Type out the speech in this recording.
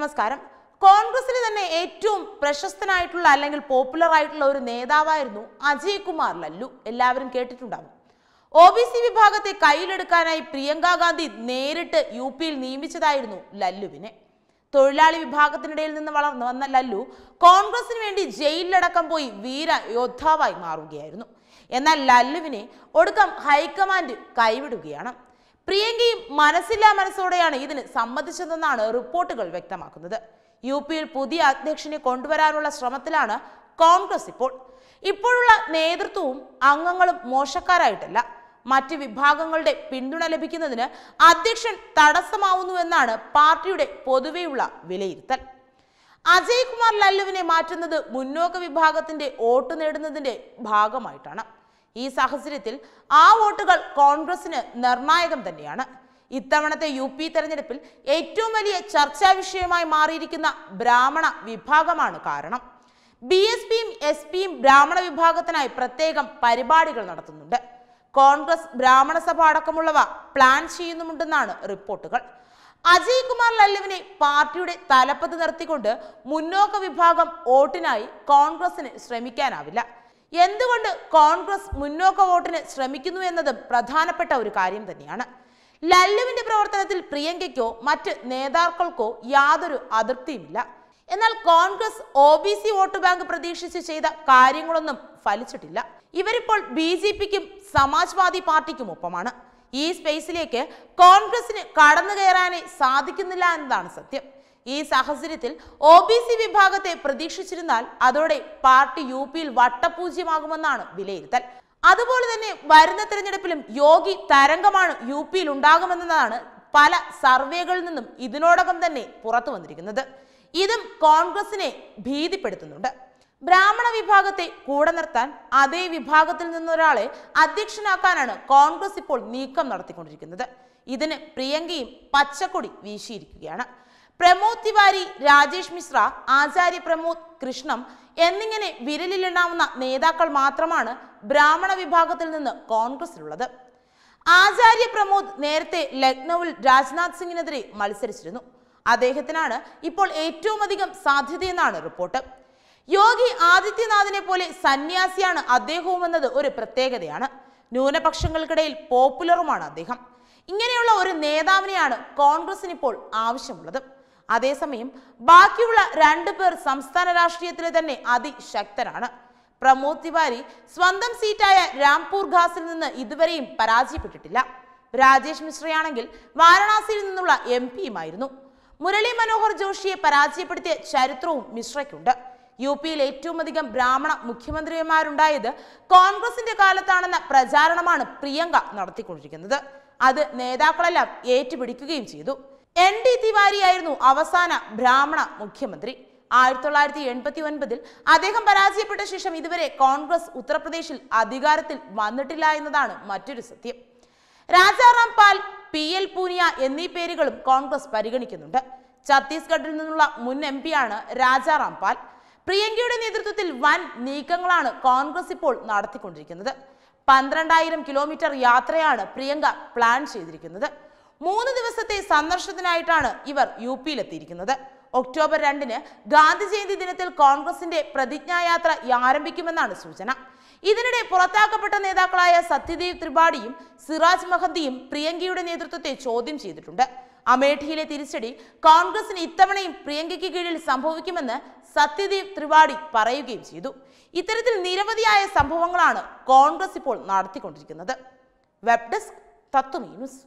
നമസ്കാരം. കോൺഗ്രസിന് തന്നെ ഏറ്റവും പ്രശസ്തനായിട്ടുള്ള അല്ലെങ്കിൽ പോപ്പുലർ ആയിട്ടുള്ള ഒരു നേതാവായിരുന്നു അജയ് കുമാർ ലല്ലു. എല്ലാവരും കേട്ടിട്ടുണ്ടാവും. ഒബിസി വിഭാഗത്തെ കയ്യിലെടുക്കാനായി പ്രിയങ്കാ ഗാന്ധി നേരിട്ട് യു പിയിൽ നിയമിച്ചതായിരുന്നു ലല്ലുവിനെ. തൊഴിലാളി വിഭാഗത്തിനിടയിൽ നിന്ന് വളർന്നു വന്ന ലല്ലു കോൺഗ്രസിന് വേണ്ടി ജയിലിലടക്കം പോയി വീര യോദ്ധാവായി മാറുകയായിരുന്നു. എന്നാൽ ലല്ലുവിനെ ഒടുക്കം ഹൈക്കമാൻഡ് കൈവിടുകയാണ്. പ്രിയങ്കയും മനസ്സില്ലാ മനസ്സോടെയാണ് ഇതിന് സമ്മതിച്ചതെന്നാണ് റിപ്പോർട്ടുകൾ വ്യക്തമാക്കുന്നത്. യു പിയിൽ പുതിയ അധ്യക്ഷനെ കൊണ്ടുവരാനുള്ള ശ്രമത്തിലാണ് കോൺഗ്രസ് ഇപ്പോൾ. ഇപ്പോഴുള്ള നേതൃത്വവും അംഗങ്ങളും മോശക്കാരായിട്ടല്ല, മറ്റ് വിഭാഗങ്ങളുടെ പിന്തുണ ലഭിക്കുന്നതിന് അധ്യക്ഷൻ തടസ്സമാവുന്നുവെന്നാണ് പാർട്ടിയുടെ പൊതുവെയുള്ള വിലയിരുത്തൽ. അജയ് കുമാർ ലല്ലുവിനെ മാറ്റുന്നത് മുന്നോക്ക വിഭാഗത്തിന്റെ വോട്ട് നേടുന്നതിന്റെ ഭാഗമായിട്ടാണ്. ഈ സാഹചര്യത്തിൽ ആ വോട്ടുകൾ കോൺഗ്രസിന് നിർണായകം തന്നെയാണ്. ഇത്തവണത്തെ യു പി തെരഞ്ഞെടുപ്പിൽ ഏറ്റവും വലിയ ചർച്ചാ വിഷയമായി മാറിയിരിക്കുന്ന ബ്രാഹ്മണ വിഭാഗമാണ് കാരണം. BSPയും SP യും ബ്രാഹ്മണ വിഭാഗത്തിനായി പ്രത്യേകം പരിപാടികൾ നടത്തുന്നുണ്ട്. കോൺഗ്രസ് ബ്രാഹ്മണ സഭ അടക്കമുള്ളവ പ്ലാൻ ചെയ്യുന്നുമുണ്ടെന്നാണ് റിപ്പോർട്ടുകൾ. അജയ് കുമാർ ലല്ലുവിനെ പാർട്ടിയുടെ തലപ്പത്ത് നിർത്തിക്കൊണ്ട് മുന്നോക്ക വിഭാഗം വോട്ടിനായി കോൺഗ്രസിന് ശ്രമിക്കാനാവില്ല. എന്തുകൊണ്ട് കോൺഗ്രസ് മുന്നോക്ക വോട്ടിന് ശ്രമിക്കുന്നു എന്നത് പ്രധാനപ്പെട്ട ഒരു കാര്യം തന്നെയാണ്. ലല്ലുവിന്റെ പ്രവർത്തനത്തിൽ പ്രിയങ്കയ്ക്കോ മറ്റ് നേതാക്കൾക്കോ യാതൊരു അതൃപ്തിയുമില്ല. എന്നാൽ കോൺഗ്രസ് OBC വോട്ട് ബാങ്ക് പ്രതീക്ഷിച്ച് ചെയ്ത കാര്യങ്ങളൊന്നും ഫലിച്ചിട്ടില്ല. ഇവരിപ്പോൾ BJPക്കും സമാജ്വാദി പാർട്ടിക്കും ഒപ്പമാണ്. ഈ സ്പേസിലേക്ക് കോൺഗ്രസിന് കടന്നു കയറാനേ സാധിക്കുന്നില്ല എന്നതാണ് സത്യം. ഈ സാഹചര്യത്തിൽ OBC വിഭാഗത്തെ പ്രതീക്ഷിച്ചിരുന്നാൽ അതോടെ പാർട്ടി യു പിയിൽ വട്ടപൂജ്യമാകുമെന്നാണ് വിലയിരുത്തൽ. അതുപോലെ തന്നെ വരുന്ന തെരഞ്ഞെടുപ്പിലും യോഗി തരംഗമാണ് യു പിയിൽ ഉണ്ടാകുമെന്നതാണ് പല സർവേകളിൽ നിന്നും ഇതിനോടകം തന്നെ പുറത്തു വന്നിരിക്കുന്നത്. ഇതും കോൺഗ്രസിനെ ഭീതിപ്പെടുത്തുന്നുണ്ട്. ബ്രാഹ്മണ വിഭാഗത്തെ കൂടെ നിർത്താൻ അതേ വിഭാഗത്തിൽ നിന്നൊരാളെ അധ്യക്ഷനാക്കാനാണ് കോൺഗ്രസ് ഇപ്പോൾ നീക്കം നടത്തിക്കൊണ്ടിരിക്കുന്നത്. ഇതിന് പ്രിയങ്കയും പച്ചക്കൊടി വീശിയിരിക്കുകയാണ്. പ്രമോദ് തിവാരി, രാജേഷ് മിശ്ര, ആചാര്യ പ്രമോദ്, കൃഷ്ണം എന്നിങ്ങനെ വിരലിലെണ്ണാവുന്ന നേതാക്കൾ മാത്രമാണ് ബ്രാഹ്മണ വിഭാഗത്തിൽ നിന്ന് കോൺഗ്രസിലുള്ളത്. ആചാര്യ പ്രമോദ് നേരത്തെ ലക്നൌവിൽ രാജ്നാഥ് സിംഗിനെതിരെ മത്സരിച്ചിരുന്നു. അദ്ദേഹത്തിനാണ് ഇപ്പോൾ ഏറ്റവും അധികം സാധ്യതയെന്നാണ് റിപ്പോർട്ട്. യോഗി ആദിത്യനാഥിനെ പോലെ സന്യാസിയാണ് അദ്ദേഹവും എന്നത് ഒരു പ്രത്യേകതയാണ്. ന്യൂനപക്ഷങ്ങൾക്കിടയിൽ പോപ്പുലറുമാണ് അദ്ദേഹം. ഇങ്ങനെയുള്ള ഒരു നേതാവിനെയാണ് കോൺഗ്രസിന് ഇപ്പോൾ ആവശ്യമുള്ളത്. അതേസമയം ബാക്കിയുള്ള 2 പേർ സംസ്ഥാന രാഷ്ട്രീയത്തിലെ തന്നെ അതിശക്തരാണ്. പ്രമോദ് തിവാരി സ്വന്തം സീറ്റായ രാംപൂർ ഖാസിൽ നിന്ന് ഇതുവരെയും പരാജയപ്പെട്ടിട്ടില്ല. രാജേഷ് മിശ്രയാണെങ്കിൽ വാരണാസിയിൽ നിന്നുള്ള MP യുമായിരുന്നു. മുരളി മനോഹർ ജോഷിയെ പരാജയപ്പെടുത്തിയ ചരിത്രവും മിശ്രയ്ക്കുണ്ട്. യുപിയിൽ ഏറ്റവും അധികം ബ്രാഹ്മണ മുഖ്യമന്ത്രിമാരുണ്ടായത് കോൺഗ്രസിന്റെ കാലത്താണെന്ന പ്രചാരണമാണ് പ്രിയങ്ക നടത്തിക്കൊണ്ടിരിക്കുന്നത്. അത് നേതാക്കളെല്ലാം ഏറ്റുപിടിക്കുകയും ചെയ്തു. ND തിവാരി ആയിരുന്നു അവസാന ബ്രാഹ്മണ മുഖ്യമന്ത്രി. 1989-ൽ അദ്ദേഹം പരാജയപ്പെട്ട ശേഷം ഇതുവരെ കോൺഗ്രസ് ഉത്തർപ്രദേശിൽ അധികാരത്തിൽ വന്നിട്ടില്ല എന്നതാണ് മറ്റൊരു സത്യം. രാജാറാം പാൽ, PL പൂനിയ എന്നീ പേരുകളും കോൺഗ്രസ് പരിഗണിക്കുന്നുണ്ട്. ഛത്തീസ്ഗഡിൽ നിന്നുള്ള മുൻ MP യാണ് രാജാറാം പാൽ. പ്രിയങ്കയുടെ നേതൃത്വത്തിൽ വൻ നീക്കങ്ങളാണ് കോൺഗ്രസ് ഇപ്പോൾ നടത്തിക്കൊണ്ടിരിക്കുന്നത്. 12,000 കിലോമീറ്റർ യാത്രയാണ് പ്രിയങ്ക പ്ലാൻ ചെയ്തിരിക്കുന്നത്. 3 ദിവസത്തെ സന്ദർശനത്തിനായിട്ടാണ് ഇവർ യു പിയിലെത്തിയിരിക്കുന്നത്. ഒക്ടോബർ 2-ന് ഗാന്ധി ജയന്തി ദിനത്തിൽ കോൺഗ്രസിന്റെ പ്രതിജ്ഞായാത്ര ആരംഭിക്കുമെന്നാണ് സൂചന. ഇതിനിടെ പുറത്താക്കപ്പെട്ട നേതാക്കളായ സത്യദേവ് ത്രിപാഠിയും സിറാജ് മഹന്തിയും പ്രിയങ്കയുടെ നേതൃത്വത്തെ ചോദ്യം ചെയ്തിട്ടുണ്ട്. അമേഠിയിലെ തിരിച്ചടി കോൺഗ്രസിന് ഇത്തവണയും പ്രിയങ്കയ്ക്ക് കീഴിൽ സംഭവിക്കുമെന്ന് സത്യദേവ് ത്രിപാഠി പറയുകയും ചെയ്തു. ഇത്തരത്തിൽ നിരവധിയായ സംഭവങ്ങളാണ് കോൺഗ്രസ് ഇപ്പോൾ നടത്തിക്കൊണ്ടിരിക്കുന്നത്. Web desk Tatwamayi news.